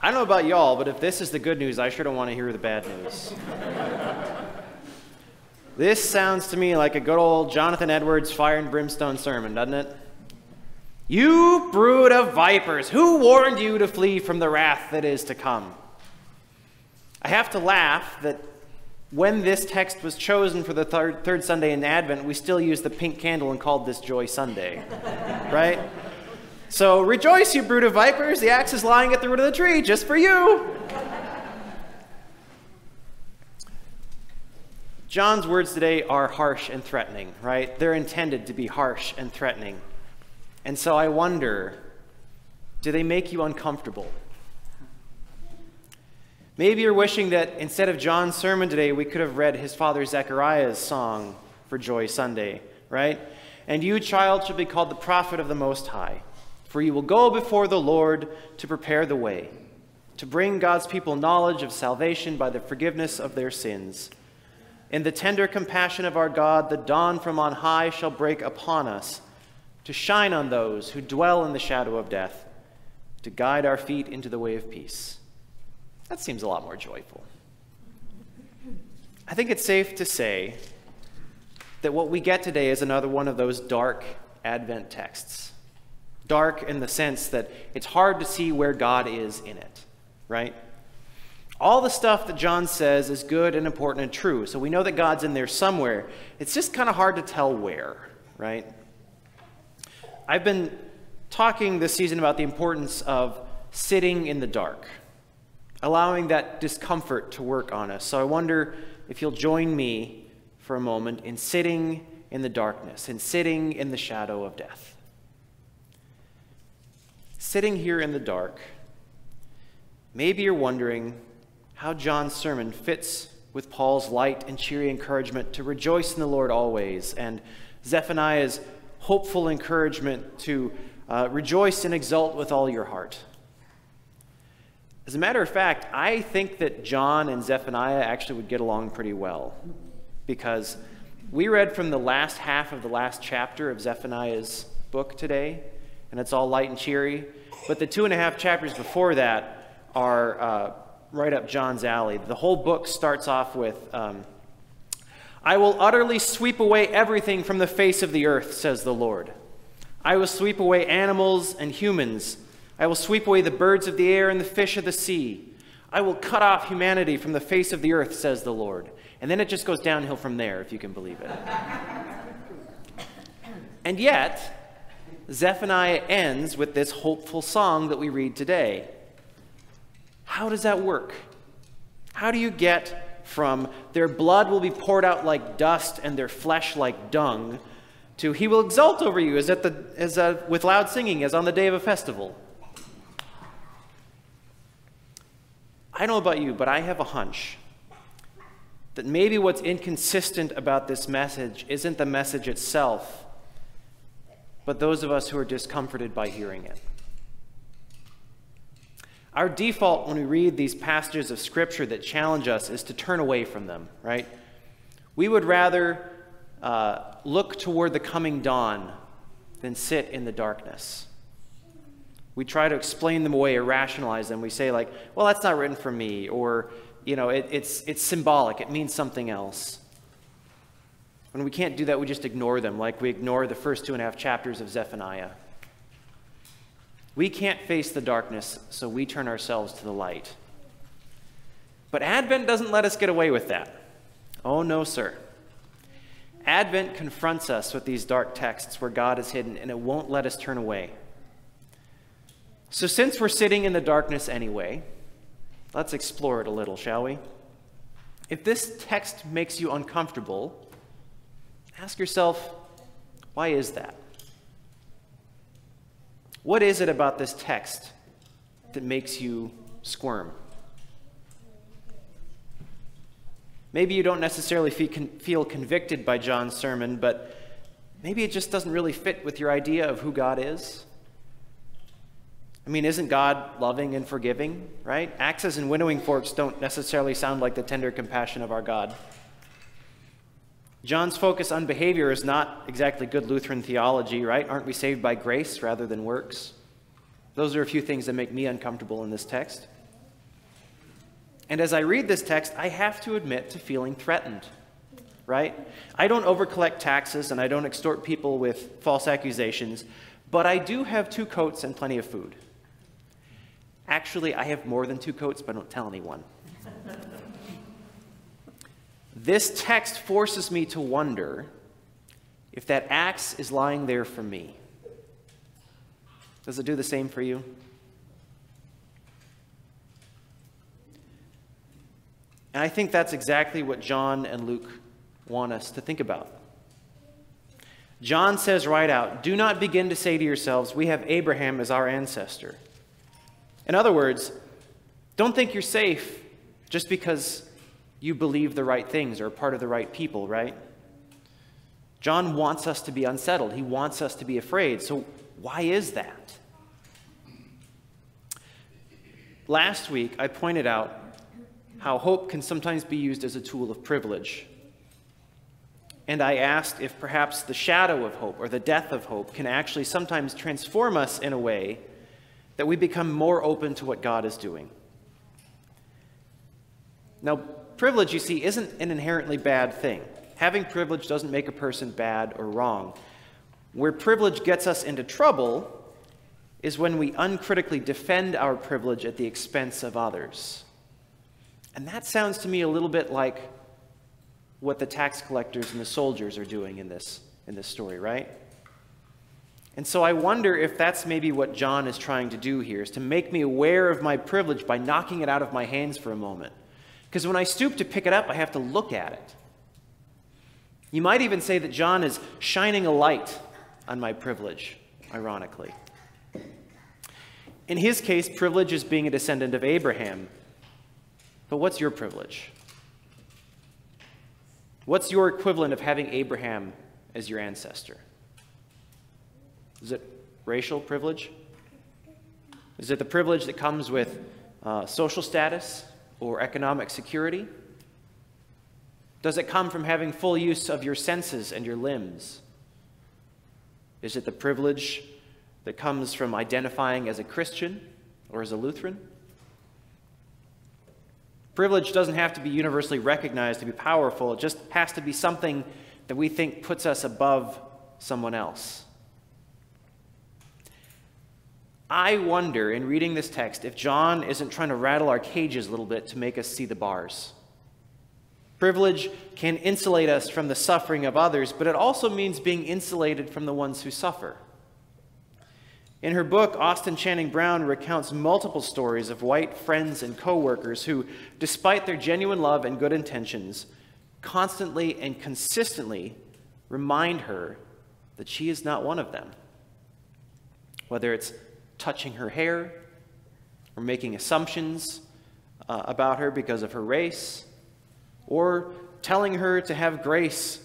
I don't know about y'all, but if this is the good news, I sure don't want to hear the bad news. This sounds to me like a good old Jonathan Edwards fire and brimstone sermon, doesn't it? You brood of vipers, who warned you to flee from the wrath that is to come? I have to laugh that when this text was chosen for the third Sunday in Advent, we still used the pink candle and called this Joy Sunday, right? So rejoice, you brood of vipers, the axe is lying at the root of the tree just for you. John's words today are harsh and threatening, right? They're intended to be harsh and threatening. And so I wonder, do they make you uncomfortable? Maybe you're wishing that instead of John's sermon today, we could have read his father Zechariah's song for Joy Sunday, right? And you, child, should be called the prophet of the Most High, for you will go before the Lord to prepare the way, to bring God's people knowledge of salvation by the forgiveness of their sins. In the tender compassion of our God, the dawn from on high shall break upon us, to shine on those who dwell in the shadow of death, to guide our feet into the way of peace. That seems a lot more joyful. I think it's safe to say that what we get today is another one of those dark Advent texts. Dark in the sense that it's hard to see where God is in it, right? All the stuff that John says is good and important and true, so we know that God's in there somewhere. It's just kind of hard to tell where, right? I've been talking this season about the importance of sitting in the dark, allowing that discomfort to work on us. So I wonder if you'll join me for a moment in sitting in the darkness, in sitting in the shadow of death. Sitting here in the dark, maybe you're wondering how John's sermon fits with Paul's light and cheery encouragement to rejoice in the Lord always, and Zephaniah's hopeful encouragement to rejoice and exult with all your heart. As a matter of fact, I think that John and Zephaniah actually would get along pretty well, because we read from the last half of the last chapter of Zephaniah's book today, and it's all light and cheery, but the 2.5 chapters before that are right up John's alley. The whole book starts off with, I will utterly sweep away everything from the face of the earth, says the Lord. I will sweep away animals and humans. I will sweep away the birds of the air and the fish of the sea. I will cut off humanity from the face of the earth, says the Lord. And then it just goes downhill from there, if you can believe it. And yet, Zephaniah ends with this hopeful song that we read today. How does that work? How do you get from their blood will be poured out like dust and their flesh like dung to he will exult over you with loud singing as on the day of a festival? I don't know about you, but I have a hunch that maybe what's inconsistent about this message isn't the message itself, but those of us who are discomforted by hearing it. Our default when we read these passages of Scripture that challenge us is to turn away from them, right? We would rather look toward the coming dawn than sit in the darkness. We try to explain them away or rationalize them. We say like, well, that's not written for me, or you know, it's symbolic, it means something else. When we can't do that, we just ignore them, like we ignore the first 2.5 chapters of Zephaniah. We can't face the darkness, so we turn ourselves to the light. But Advent doesn't let us get away with that. Oh no, sir. Advent confronts us with these dark texts where God is hidden, and it won't let us turn away. So since we're sitting in the darkness anyway, let's explore it a little, shall we? If this text makes you uncomfortable, ask yourself, why is that? What is it about this text that makes you squirm? Maybe you don't necessarily feel convicted by John's sermon, but maybe it just doesn't really fit with your idea of who God is. I mean, isn't God loving and forgiving, right? Axes and winnowing forks don't necessarily sound like the tender compassion of our God. John's focus on behavior is not exactly good Lutheran theology, right? Aren't we saved by grace rather than works? Those are a few things that make me uncomfortable in this text. And as I read this text, I have to admit to feeling threatened, right? I don't overcollect taxes and I don't extort people with false accusations, but I do have 2 coats and plenty of food. Actually, I have more than 2 coats, but I don't tell anyone. This text forces me to wonder if that axe is lying there for me. Does it do the same for you? And I think that's exactly what John and Luke want us to think about. John says right out, do not begin to say to yourselves, we have Abraham as our ancestor. In other words, don't think you're safe just because you believe the right things or are part of the right people, right? John wants us to be unsettled. He wants us to be afraid. So why is that? Last week, I pointed out how hope can sometimes be used as a tool of privilege. And I asked if perhaps the shadow of hope or the death of hope can actually sometimes transform us in a way that we become more open to what God is doing. Now, privilege, you see, isn't an inherently bad thing. Having privilege doesn't make a person bad or wrong. Where privilege gets us into trouble is when we uncritically defend our privilege at the expense of others. And that sounds to me a little bit like what the tax collectors and the soldiers are doing in this story, right? And so I wonder if that's maybe what John is trying to do here, is to make me aware of my privilege by knocking it out of my hands for a moment. Because when I stoop to pick it up, I have to look at it. You might even say that John is shining a light on my privilege, ironically. In his case, privilege is being a descendant of Abraham. But what's your privilege? What's your equivalent of having Abraham as your ancestor? Is it racial privilege? Is it the privilege that comes with social status or economic security? Does it come from having full use of your senses and your limbs? Is it the privilege that comes from identifying as a Christian or as a Lutheran? Privilege doesn't have to be universally recognized to be powerful. It just has to be something that we think puts us above someone else. I wonder, in reading this text, if John isn't trying to rattle our cages a little bit to make us see the bars. Privilege can insulate us from the suffering of others, but it also means being insulated from the ones who suffer. In her book, Austin Channing Brown recounts multiple stories of white friends and co-workers who, despite their genuine love and good intentions, constantly and consistently remind her that she is not one of them. Whether it's touching her hair or making assumptions about her because of her race, or telling her to have grace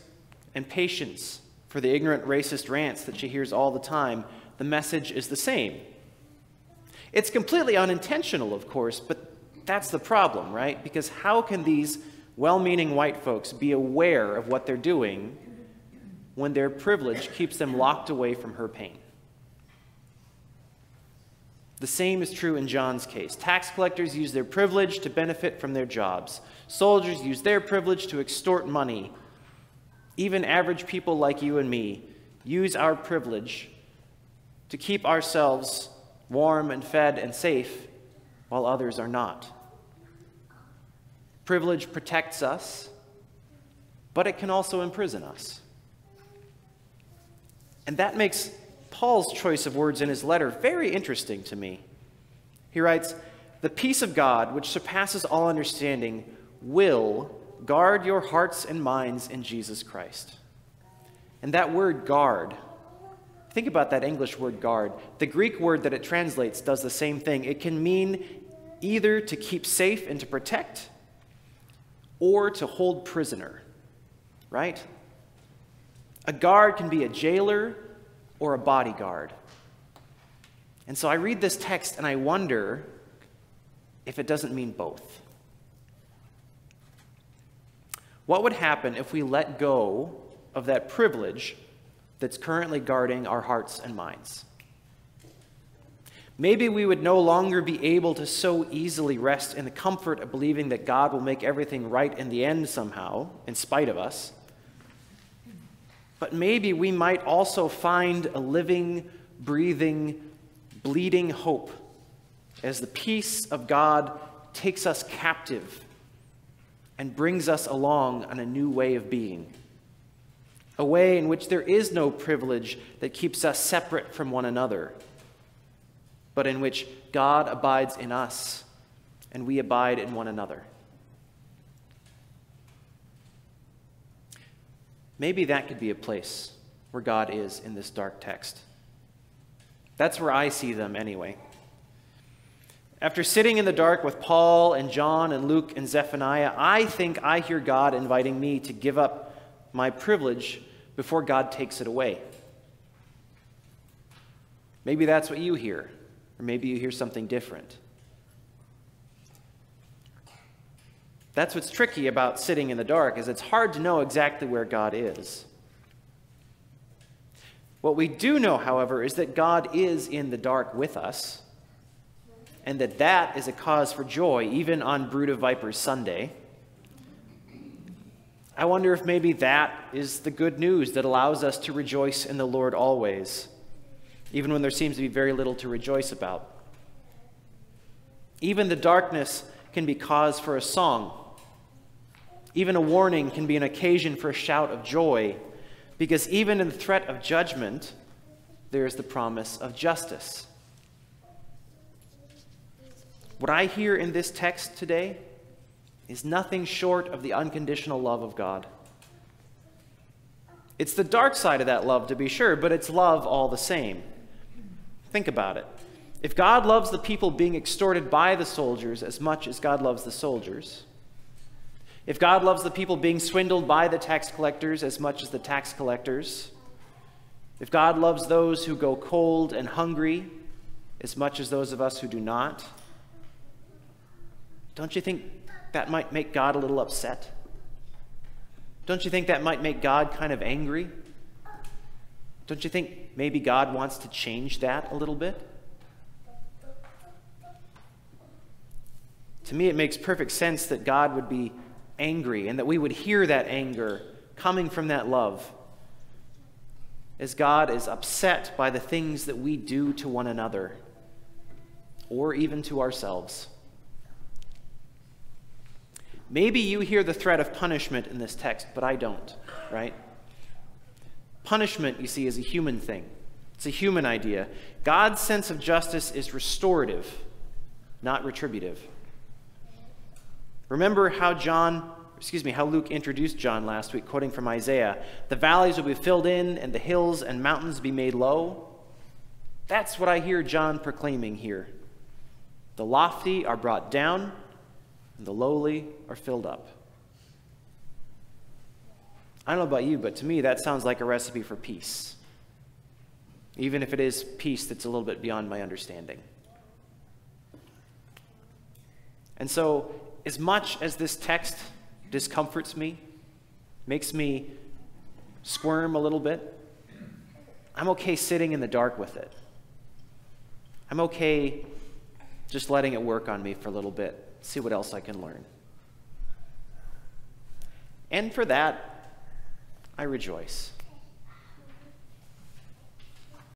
and patience for the ignorant racist rants that she hears all the time, the message is the same. It's completely unintentional, of course, but that's the problem, right? Because how can these well-meaning white folks be aware of what they're doing when their privilege keeps them locked away from her pain? The same is true in John's case. Tax collectors use their privilege to benefit from their jobs. Soldiers use their privilege to extort money. Even average people like you and me use our privilege to keep ourselves warm and fed and safe while others are not. Privilege protects us, but it can also imprison us. And that makes Paul's choice of words in his letter very interesting to me. He writes, "The peace of God, which surpasses all understanding, will guard your hearts and minds in Jesus Christ." And that word guard, think about that English word guard. The Greek word that it translates does the same thing. It can mean either to keep safe and to protect or to hold prisoner, right? A guard can be a jailer or a bodyguard. And so I read this text and I wonder if it doesn't mean both. What would happen if we let go of that privilege that's currently guarding our hearts and minds? Maybe we would no longer be able to so easily rest in the comfort of believing that God will make everything right in the end somehow, in spite of us. But maybe we might also find a living, breathing, bleeding hope as the peace of God takes us captive and brings us along on a new way of being, a way in which there is no privilege that keeps us separate from one another, but in which God abides in us and we abide in one another. Maybe that could be a place where God is in this dark text. That's where I see them anyway. After sitting in the dark with Paul and John and Luke and Zephaniah, I think I hear God inviting me to give up my privilege before God takes it away. Maybe that's what you hear, or maybe you hear something different. That's what's tricky about sitting in the dark, is it's hard to know exactly where God is. What we do know, however, is that God is in the dark with us, and that that is a cause for joy, even on Brood of Vipers Sunday. I wonder if maybe that is the good news that allows us to rejoice in the Lord always, even when there seems to be very little to rejoice about. Even the darkness can be cause for a song. Even a warning can be an occasion for a shout of joy, because even in the threat of judgment, there is the promise of justice. What I hear in this text today is nothing short of the unconditional love of God. It's the dark side of that love, to be sure, but it's love all the same. Think about it. If God loves the people being extorted by the soldiers as much as God loves the soldiers, if God loves the people being swindled by the tax collectors as much as the tax collectors, if God loves those who go cold and hungry as much as those of us who do not, don't you think that might make God a little upset? Don't you think that might make God kind of angry? Don't you think maybe God wants to change that a little bit? To me, it makes perfect sense that God would be angry, and that we would hear that anger coming from that love, as God is upset by the things that we do to one another, or even to ourselves. Maybe you hear the threat of punishment in this text, but I don't, right? Punishment, you see, is a human thing. It's a human idea. God's sense of justice is restorative, not retributive. Remember how Luke introduced John last week, quoting from Isaiah, "The valleys will be filled in, and the hills and mountains be made low." That's what I hear John proclaiming here. The lofty are brought down, and the lowly are filled up. I don't know about you, but to me that sounds like a recipe for peace, even if it is peace that's a little bit beyond my understanding. And so, as much as this text discomforts me, makes me squirm a little bit, I'm okay sitting in the dark with it. I'm okay just letting it work on me for a little bit, see what else I can learn. And for that, I rejoice.